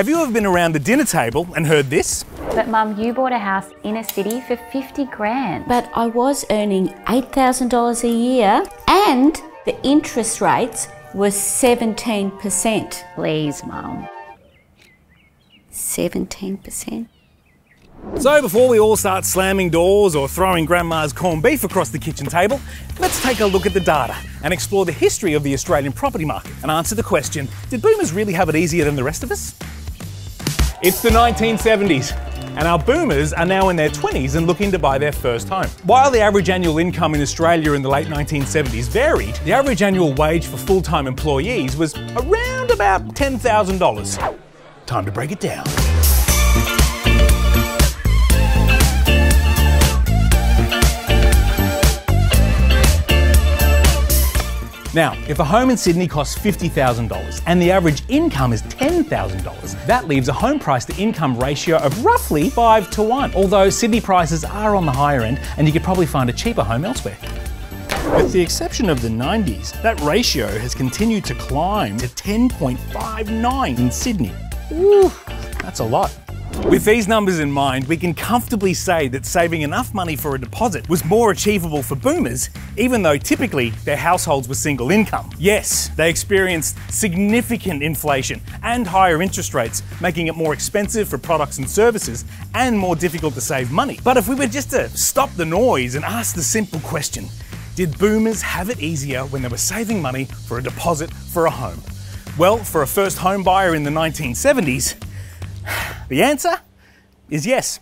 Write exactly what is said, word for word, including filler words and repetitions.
Have you ever been around the dinner table and heard this? But Mum, you bought a house in a city for fifty grand. But I was earning eight thousand dollars a year and the interest rates were seventeen percent. Please, Mum. seventeen percent? So before we all start slamming doors or throwing grandma's corned beef across the kitchen table, let's take a look at the data and explore the history of the Australian property market and answer the question, did boomers really have it easier than the rest of us? It's the nineteen seventies and our boomers are now in their twenties and looking to buy their first home. While the average annual income in Australia in the late nineteen seventies varied, the average annual wage for full-time employees was around about ten thousand dollars. Time to break it down. Now, if a home in Sydney costs fifty thousand dollars and the average income is ten thousand dollars, that leaves a home price to income ratio of roughly five to one. Although Sydney prices are on the higher end and you could probably find a cheaper home elsewhere. With the exception of the nineties, that ratio has continued to climb to ten point five nine in Sydney. Ooh, that's a lot. With these numbers in mind, we can comfortably say that saving enough money for a deposit was more achievable for boomers, even though typically their households were single income. Yes, they experienced significant inflation and higher interest rates, making it more expensive for products and services and more difficult to save money. But if we were just to stop the noise and ask the simple question, did boomers have it easier when they were saving money for a deposit for a home? Well, for a first home buyer in the nineteen seventies, the answer is yes.